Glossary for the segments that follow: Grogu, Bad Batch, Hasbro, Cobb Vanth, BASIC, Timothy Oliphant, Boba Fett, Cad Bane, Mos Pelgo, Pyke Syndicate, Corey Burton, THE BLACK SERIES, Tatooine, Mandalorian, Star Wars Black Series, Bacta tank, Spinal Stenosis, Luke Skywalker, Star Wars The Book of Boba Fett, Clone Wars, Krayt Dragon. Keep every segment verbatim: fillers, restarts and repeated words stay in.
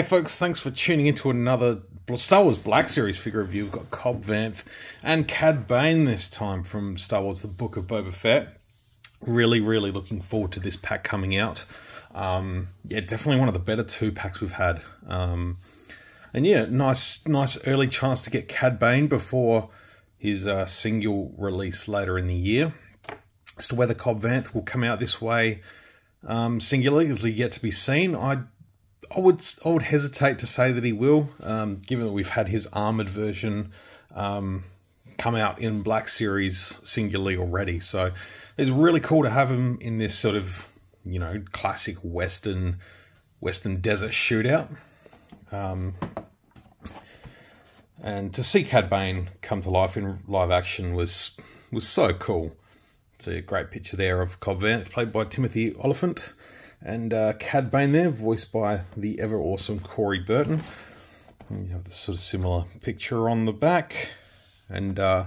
Hey folks, thanks for tuning in to another Star Wars Black Series figure review. We've got Cobb Vanth and Cad Bane this time from Star Wars The Book of Boba Fett. Really, really looking forward to this pack coming out. Um, yeah, definitely one of the better two packs we've had. Um, and yeah, nice nice early chance to get Cad Bane before his uh, single release later in the year. As to whether Cobb Vanth will come out this way um, singularly is yet to be seen. I I would I would hesitate to say that he will, um, given that we've had his armoured version um, come out in Black Series singularly already. So it's really cool to have him in this sort of, you know, classic Western Western desert shootout. Um, and to see Cad Bane come to life in live action was was so cool. It's a great picture there of Cobb Vanth, played by Timothy Oliphant. And uh, Cad Bane there, voiced by the ever-awesome Corey Burton. And you have this sort of similar picture on the back. And, uh,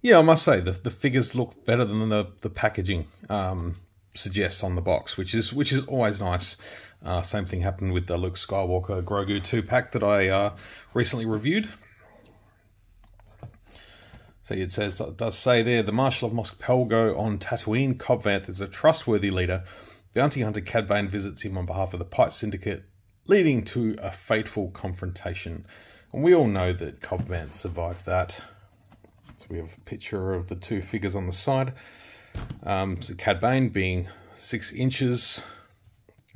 yeah, I must say, the, the figures look better than the, the packaging um, suggests on the box, which is which is always nice. Uh, same thing happened with the Luke Skywalker Grogu two-pack that I uh, recently reviewed. So it says, it does say there, the Marshal of Mos Pelgo on Tatooine, Cobb Vanth is a trustworthy leader. Bounty hunter Cad Bane visits him on behalf of the Pyke Syndicate, leading to a fateful confrontation. And we all know that Cobb Vanth survived that. So we have a picture of the two figures on the side. Um, so Cad Bane being six inches,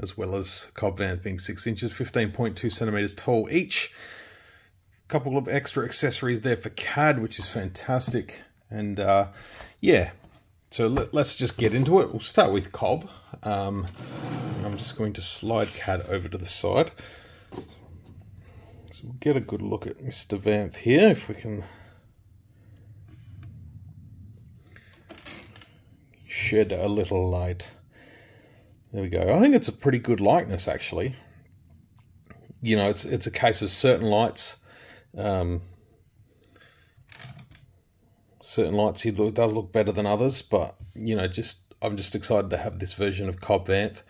as well as Cobb Vanth being six inches, fifteen point two centimeters tall each. A couple of extra accessories there for Cad, which is fantastic. And uh, yeah, so let, let's just get into it. We'll start with Cobb. Um, I'm just going to slide Cad over to the side. So we'll get a good look at Mister Vanth here, if we can shed a little light. There we go. I think it's a pretty good likeness, actually. You know, it's it's a case of certain lights. Um, certain lights he look, does look better than others, but, you know, just... I'm just excited to have this version of Cobb Vanth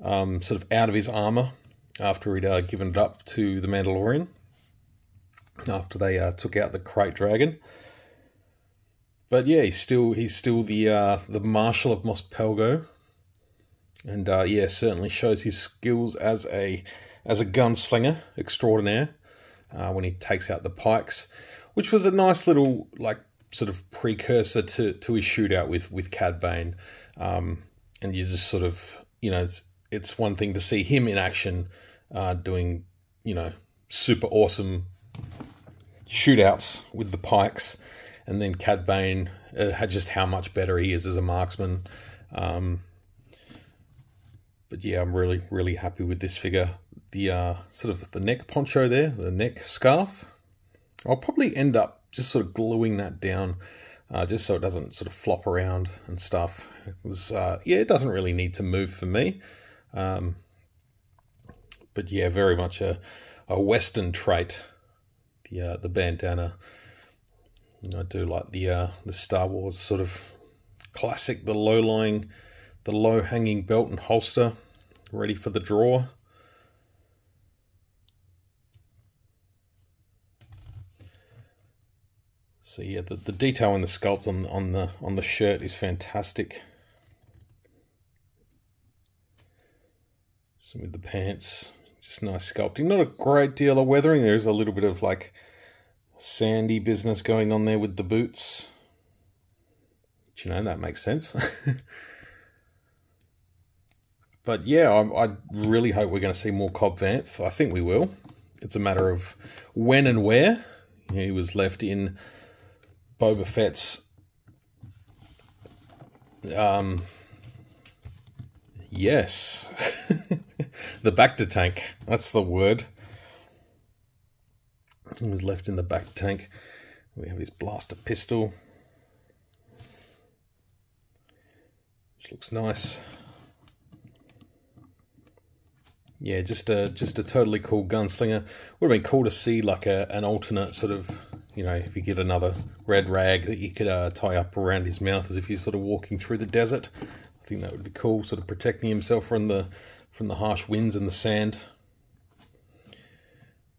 um, sort of out of his armor after he'd uh, given it up to the Mandalorian, after they uh, took out the Krayt Dragon. But yeah, he's still he's still the uh, the Marshal of Mos Pelgo, and uh, yeah, certainly shows his skills as a as a gunslinger extraordinaire uh, when he takes out the Pikes, which was a nice little like sort of precursor to to his shootout with with Cad Bane. Um, and you just sort of, you know, it's, it's one thing to see him in action uh, doing, you know, super awesome shootouts with the Pikes. And then Cad Bane, uh, just how much better he is as a marksman. Um, but yeah, I'm really, really happy with this figure. The uh, sort of the neck poncho there, the neck scarf. I'll probably end up just sort of gluing that down Uh, just so it doesn't sort of flop around and stuff. It was, uh, yeah, it doesn't really need to move for me. Um, but yeah, very much a, a Western trait, the uh, the bandana. And I do like the uh, the Star Wars sort of classic, the low lying, the low hanging belt and holster, ready for the draw. So yeah, the, the detail in the sculpt on on the on the shirt is fantastic. So with the pants, just nice sculpting. Not a great deal of weathering. There is a little bit of like sandy business going on there with the boots. But, you know, that makes sense. But yeah, I, I really hope we're going to see more Cobb Vanth. I think we will. It's a matter of when and where. He was left in Boba Fett's, um, yes, the Bacta tank, that's the word. He was left in the Bacta tank. We have his blaster pistol, which looks nice. Yeah, just a just a totally cool gunslinger. Would have been cool to see like a an alternate sort of, you know, if you get another red rag that you could uh, tie up around his mouth as if you're sort of walking through the desert. I think that would be cool, sort of protecting himself from the from the harsh winds and the sand.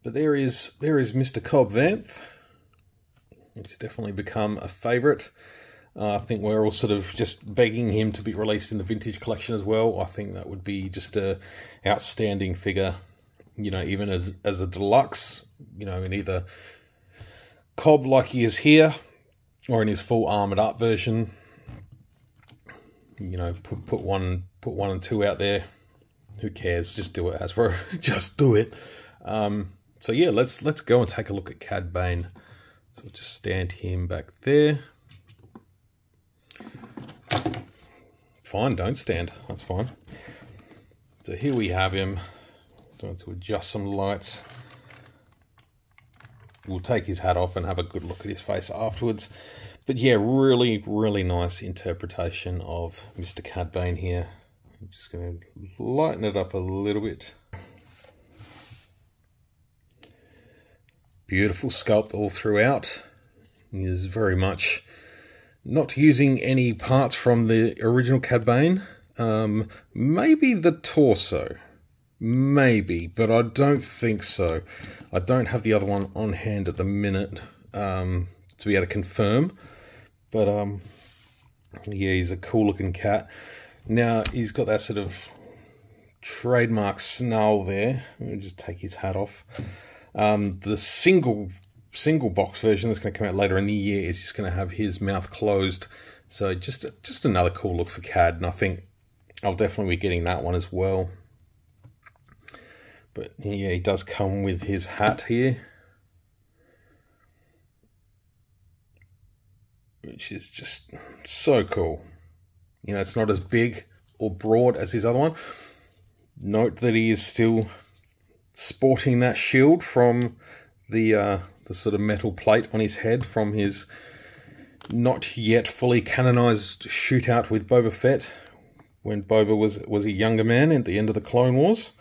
But there is there is Mister Cobb Vanth. He's definitely become a favourite. Uh, I think we're all sort of just begging him to be released in the vintage collection as well. I think that would be just a outstanding figure, you know, even as, as a deluxe, you know, in either Cobb like he is here or in his full armoured up version. You know, put put one put one and two out there. Who cares? Just do it, Hasbro. Just do it. Um, so yeah, let's let's go and take a look at Cad Bane. So we'll just stand him back there. Fine, don't stand. That's fine. So here we have him. Don't have to adjust some lights. We'll take his hat off and have a good look at his face afterwards. But yeah, really, really nice interpretation of Mister Cad Bane here. I'm just going to lighten it up a little bit. Beautiful sculpt all throughout. He is very much not using any parts from the original Cad Bane. Um, maybe the torso. Maybe, but I don't think so. I don't have the other one on hand at the minute um, to be able to confirm. But, um, yeah, he's a cool-looking cat. Now, he's got that sort of trademark snarl there. Let me just take his hat off. Um, the single single box version that's going to come out later in the year is just going to have his mouth closed. So just, just another cool look for Cad, and I think I'll definitely be getting that one as well. But, yeah, he does come with his hat here, which is just so cool. You know, it's not as big or broad as his other one. Note that he is still sporting that shield from the uh, the sort of metal plate on his head from his not yet fully canonized shootout with Boba Fett when Boba was was a younger man at the end of the Clone Wars.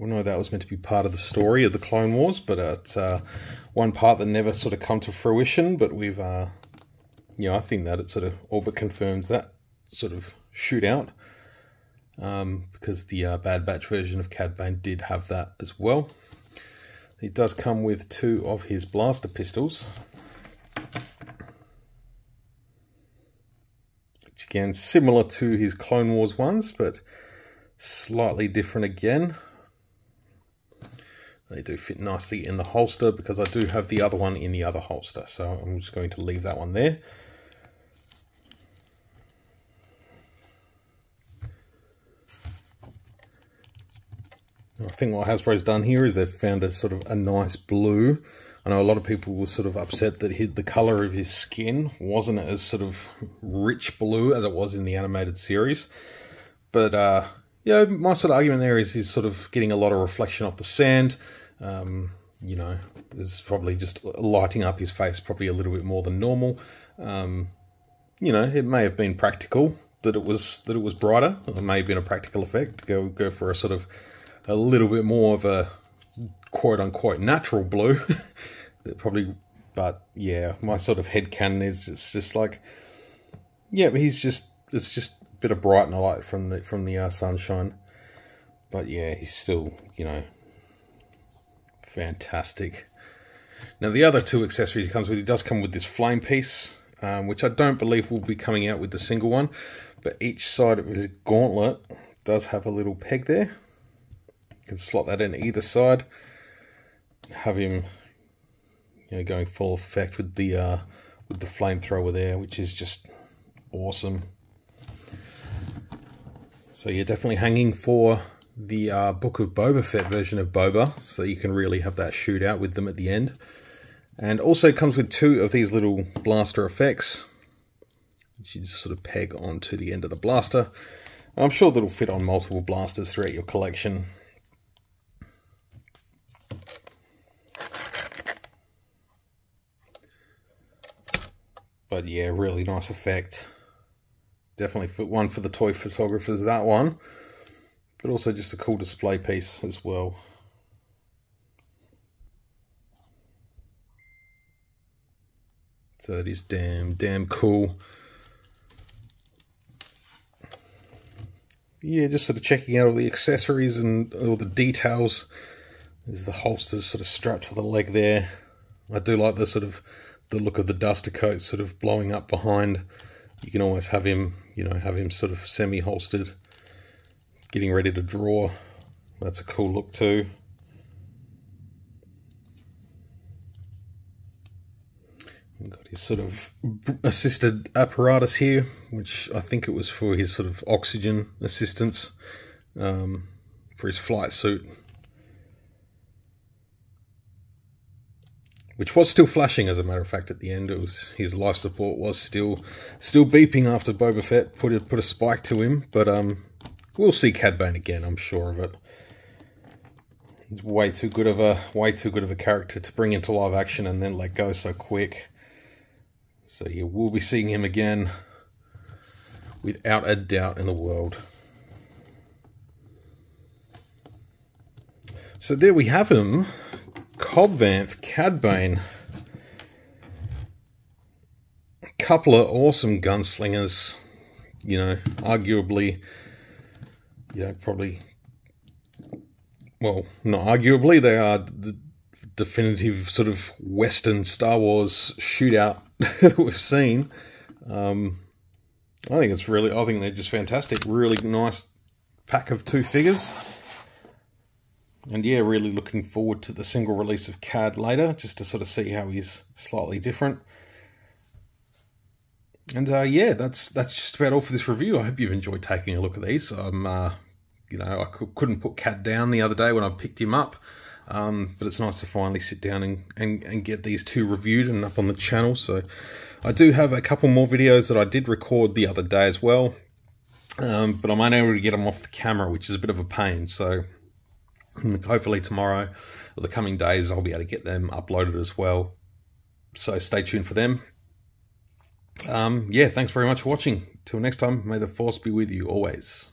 Well, no, that was meant to be part of the story of the Clone Wars, but it's uh, one part that never sort of come to fruition. But we've, uh, you know, I think that it sort of all but confirms that sort of shootout, um, because the uh, Bad Batch version of Cad Bane did have that as well. It does come with two of his blaster pistols, which again, similar to his Clone Wars ones, but slightly different again. They do fit nicely in the holster because I do have the other one in the other holster. So I'm just going to leave that one there. I think what Hasbro's done here is they've found a sort of a nice blue. I know a lot of people were sort of upset that the colour of his skin wasn't as sort of rich blue as it was in the animated series. But, uh... yeah, my sort of argument there is he's sort of getting a lot of reflection off the sand. Um, you know, is probably just lighting up his face probably a little bit more than normal. Um, you know, it may have been practical that it was that it was brighter. It may have been a practical effect to go go for a sort of a little bit more of a quote unquote natural blue. That probably, but yeah, my sort of headcanon is it's just like, yeah, but he's just it's just. Bit of bright and light from the from the uh, sunshine, but yeah, he's still, you know, fantastic. Now the other two accessories he comes with, he does come with this flame piece, um, which I don't believe will be coming out with the single one, but each side of his gauntlet does have a little peg there. You can slot that in either side, have him, you know, going full effect with the uh, with the flamethrower there, which is just awesome. So you're definitely hanging for the uh, Book of Boba Fett version of Boba, so you can really have that shootout with them at the end. And also comes with two of these little blaster effects, which you just sort of peg onto the end of the blaster. And I'm sure that'll fit on multiple blasters throughout your collection. But yeah, really nice effect. Definitely fit one for the toy photographers, that one, but also just a cool display piece as well. So that is damn, damn cool. Yeah, just sort of checking out all the accessories and all the details There's the holsters sort of strapped to the leg there. I do like the sort of the look of the duster coat sort of blowing up behind. You can always have him, you know, have him sort of semi-holstered, getting ready to draw. That's a cool look too. We've got his sort of assisted apparatus here, which I think it was for his sort of oxygen assistance, um, for his flight suit, which was still flashing, as a matter of fact. At the end, it was his life support was still still beeping after Boba Fett put a, put a spike to him. But um, we'll see Cad Bane again, I'm sure of it. He's way too good of a way too good of a character to bring into live action and then let go so quick. So yeah, we'll be seeing him again, without a doubt in the world. So there we have him. Cobb Vanth, Cad Bane, a couple of awesome gunslingers, you know, arguably, you know, probably, well, not arguably, they are the definitive sort of Western Star Wars shootout that we've seen. Um, I think it's really, I think they're just fantastic. Really nice pack of two figures. And yeah, really looking forward to the single release of Cad later, just to sort of see how he's slightly different. And uh, yeah, that's that's just about all for this review. I hope you've enjoyed taking a look at these. I'm, uh, you know, I couldn't put Cad down the other day when I picked him up, um, but it's nice to finally sit down and, and, and get these two reviewed and up on the channel. So I do have a couple more videos that I did record the other day as well, um, but I'm unable to get them off the camera, which is a bit of a pain. So hopefully tomorrow or the coming days I'll be able to get them uploaded as well, so stay tuned for them. Um yeah, thanks very much for watching. Till next time, may the force be with you always.